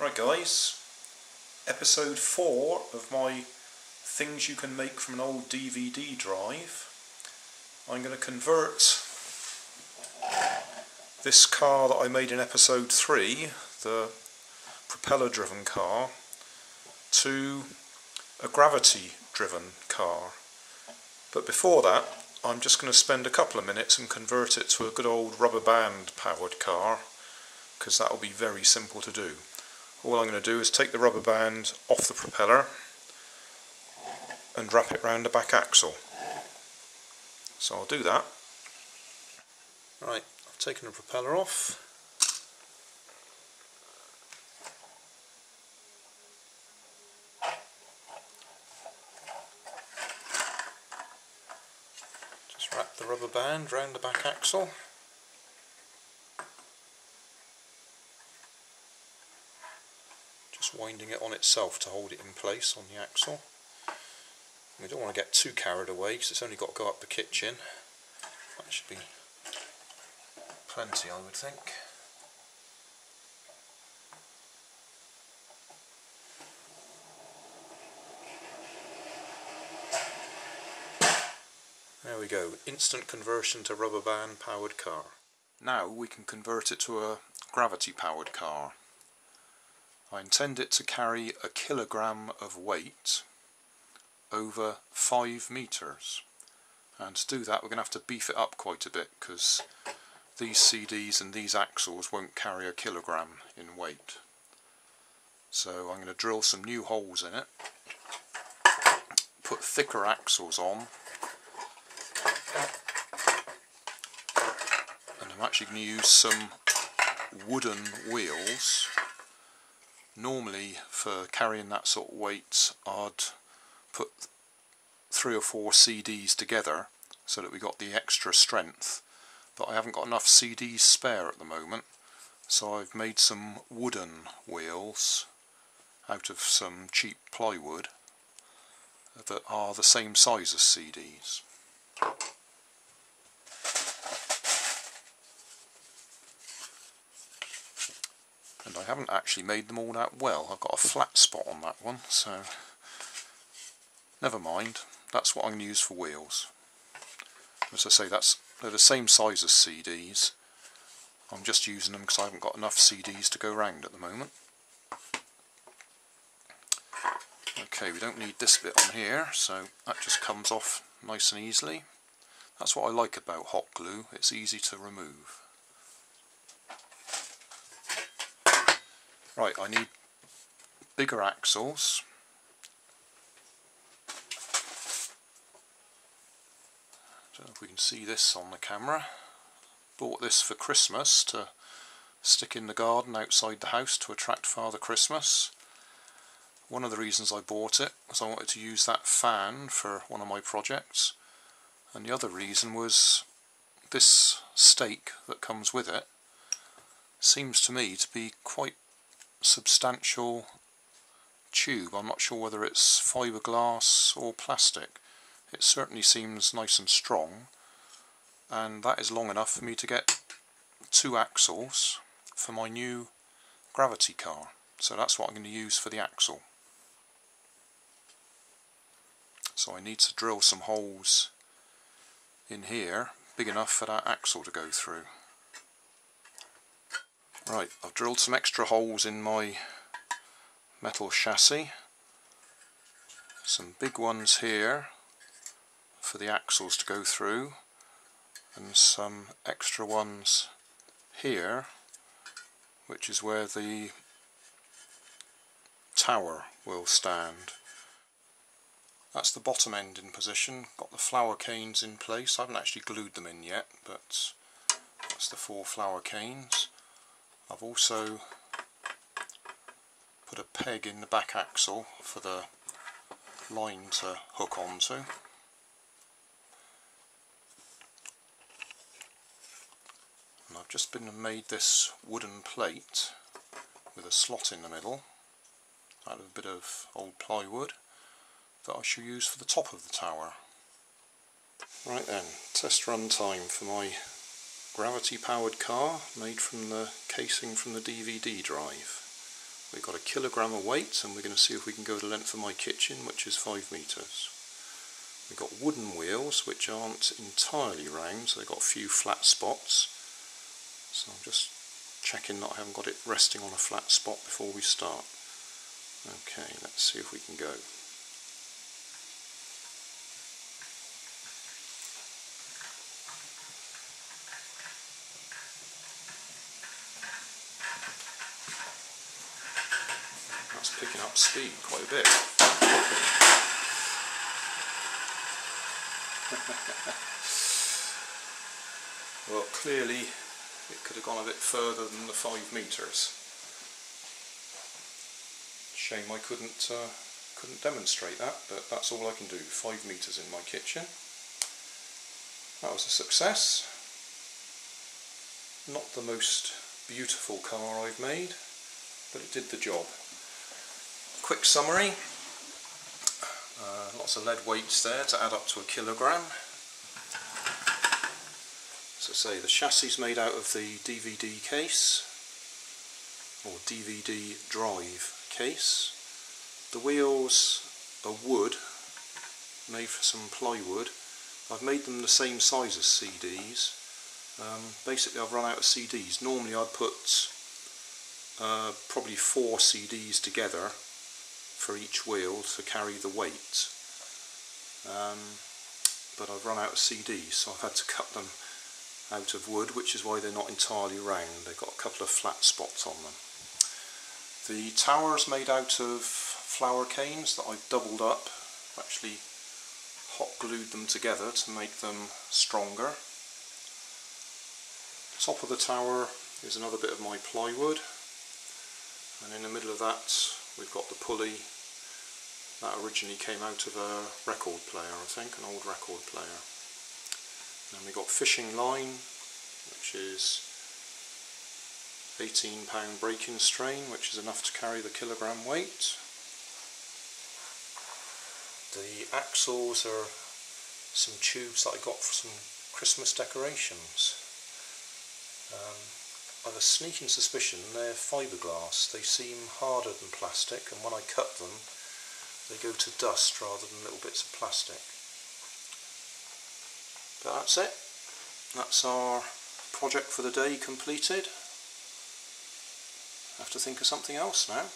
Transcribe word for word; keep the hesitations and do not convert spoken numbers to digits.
Right guys, episode four of my things you can make from an old D V D drive. I'm going to convert this car that I made in episode three, the propeller driven car, to a gravity driven car. But before that I'm just going to spend a couple of minutes and convert it to a good old rubber band powered car, because that will be very simple to do. All I'm going to do is take the rubber band off the propeller and wrap it round the back axle. So I'll do that. Right, I've taken the propeller off. Just wrap the rubber band round the back axle. Winding it on itself to hold it in place on the axle. We don't want to get too carried away because it's only got to go up the kitchen. That should be plenty, I would think. There we go, instant conversion to rubber band powered car. Now we can convert it to a gravity powered car. I intend it to carry a kilogram of weight over five meters, and to do that we're going to have to beef it up quite a bit because these C Ds and these axles won't carry a kilogram in weight. So I'm going to drill some new holes in it, put thicker axles on, and I'm actually going to use some wooden wheels. Normally, for carrying that sort of weight, I'd put three or four C Ds together so that we got the extra strength, but I haven't got enough C Ds spare at the moment, so I've made some wooden wheels out of some cheap plywood that are the same size as C Ds. And I haven't actually made them all that well. I've got a flat spot on that one, so never mind. That's what I'm going to use for wheels. As I say, that's they're the same size as C Ds. I'm just using them because I haven't got enough C Ds to go round at the moment. Okay, we don't need this bit on here, so that just comes off nice and easily. That's what I like about hot glue. It's easy to remove. Right, I need bigger axles. Don't know if we can see this on the camera. Bought this for Christmas to stick in the garden outside the house to attract Father Christmas. One of the reasons I bought it was I wanted to use that fan for one of my projects, and the other reason was this stake that comes with it seems to me to be quite substantial tube. I'm not sure whether it's fiberglass or plastic. It certainly seems nice and strong, and that is long enough for me to get two axles for my new gravity car. So that's what I'm going to use for the axle. So I need to drill some holes in here big enough for that axle to go through. Right, I've drilled some extra holes in my metal chassis. Some big ones here for the axles to go through, and some extra ones here, which is where the tower will stand. That's the bottom end in position. Got the flower canes in place. I haven't actually glued them in yet, but that's the four flower canes. I've also put a peg in the back axle for the line to hook onto. And I've just been and made this wooden plate with a slot in the middle out of a bit of old plywood that I shall use for the top of the tower. Right then, test run time for my gravity powered car made from the casing from the D V D drive. We've got a kilogram of weights, and we're going to see if we can go the length of my kitchen, which is five metres. We've got wooden wheels, which aren't entirely round, so they've got a few flat spots. So I'm just checking that I haven't got it resting on a flat spot before we start. Okay, let's see if we can go. That's picking up speed quite a bit. Well, clearly it could have gone a bit further than the five metres. Shame I couldn't uh, couldn't demonstrate that, but that's all I can do. Five metres in my kitchen. That was a success. Not the most beautiful car I've made, but it did the job. Quick summary. Uh, lots of lead weights there to add up to a kilogram. As I say, the chassis is made out of the D V D case, or D V D drive case. The wheels are wood, made for some plywood. I've made them the same size as C Ds. Um, basically I've run out of C Ds. Normally I'd put uh, probably four C Ds together for each wheel to carry the weight. Um, but I've run out of C Ds, so I've had to cut them out of wood, which is why they're not entirely round. They've got a couple of flat spots on them. The tower is made out of flower canes that I've doubled up. I've actually hot glued them together to make them stronger. Top of the tower is another bit of my plywood, and in the middle of that we've got the pulley that originally came out of a record player, I think, an old record player. And we've got fishing line, which is eighteen pound break-in strain, which is enough to carry the kilogram weight. The axles are some tubes that I got for some Christmas decorations. Um, I have a sneaking suspicion they're fiberglass. They seem harder than plastic, and when I cut them they go to dust rather than little bits of plastic. But that's it. That's our project for the day completed. I have to think of something else now.